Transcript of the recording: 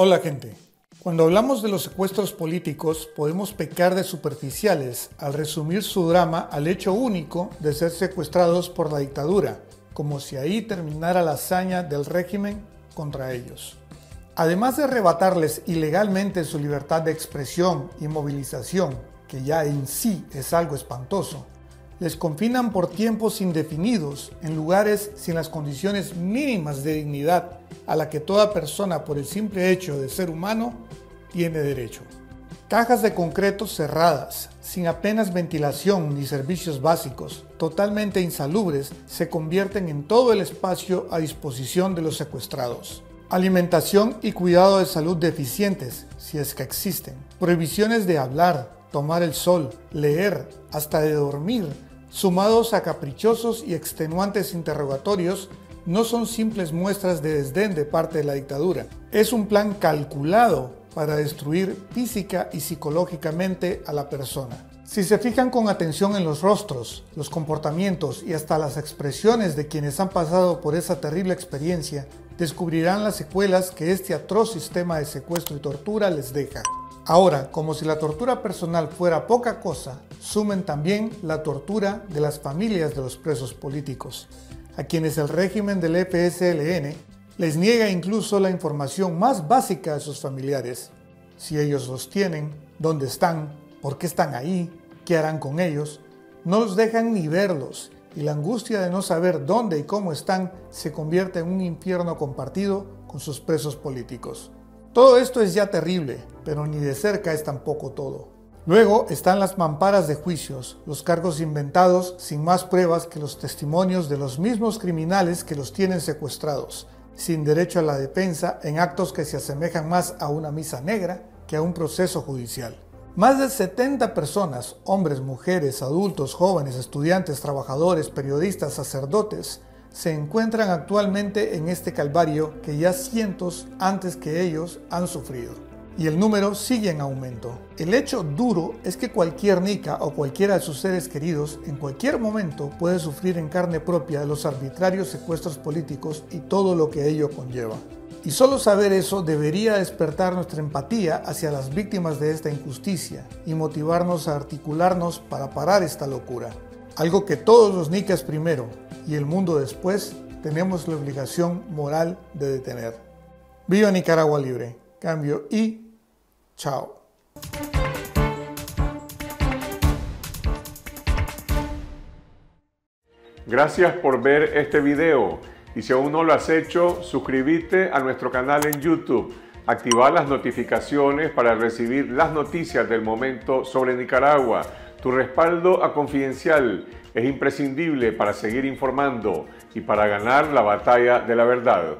Hola gente, cuando hablamos de los secuestros políticos podemos pecar de superficiales al resumir su drama al hecho único de ser secuestrados por la dictadura, como si ahí terminara la hazaña del régimen contra ellos. Además de arrebatarles ilegalmente su libertad de expresión y movilización, que ya en sí es algo espantoso, les confinan por tiempos indefinidos en lugares sin las condiciones mínimas de dignidad a la que toda persona por el simple hecho de ser humano tiene derecho. Cajas de concreto cerradas, sin apenas ventilación ni servicios básicos, totalmente insalubres, se convierten en todo el espacio a disposición de los secuestrados. Alimentación y cuidado de salud deficientes, si es que existen. Prohibiciones de hablar, tomar el sol, leer, hasta de dormir, sumados a caprichosos y extenuantes interrogatorios, no son simples muestras de desdén de parte de la dictadura. Es un plan calculado para destruir física y psicológicamente a la persona. Si se fijan con atención en los rostros, los comportamientos y hasta las expresiones de quienes han pasado por esa terrible experiencia, descubrirán las secuelas que este atroz sistema de secuestro y tortura les deja. Ahora, como si la tortura personal fuera poca cosa, sumen también la tortura de las familias de los presos políticos, a quienes el régimen del FSLN les niega incluso la información más básica de sus familiares. Si ellos los tienen, dónde están, por qué están ahí, qué harán con ellos, no los dejan ni verlos. Y la angustia de no saber dónde y cómo están se convierte en un infierno compartido con sus presos políticos. Todo esto es ya terrible, pero ni de cerca es tampoco todo. Luego están las mamparas de juicios, los cargos inventados sin más pruebas que los testimonios de los mismos criminales que los tienen secuestrados, sin derecho a la defensa en actos que se asemejan más a una misa negra que a un proceso judicial. Más de 70 personas, hombres, mujeres, adultos, jóvenes, estudiantes, trabajadores, periodistas, sacerdotes, se encuentran actualmente en este calvario que ya cientos antes que ellos han sufrido. Y el número sigue en aumento. El hecho duro es que cualquier nica o cualquiera de sus seres queridos en cualquier momento puede sufrir en carne propia los arbitrarios secuestros políticos y todo lo que ello conlleva. Y solo saber eso debería despertar nuestra empatía hacia las víctimas de esta injusticia y motivarnos a articularnos para parar esta locura. Algo que todos los nicas primero y el mundo después tenemos la obligación moral de detener. Viva Nicaragua libre. Cambio y chao. Gracias por ver este video. Y si aún no lo has hecho, suscríbete a nuestro canal en YouTube, activa las notificaciones para recibir las noticias del momento sobre Nicaragua. Tu respaldo a Confidencial es imprescindible para seguir informando y para ganar la batalla de la verdad.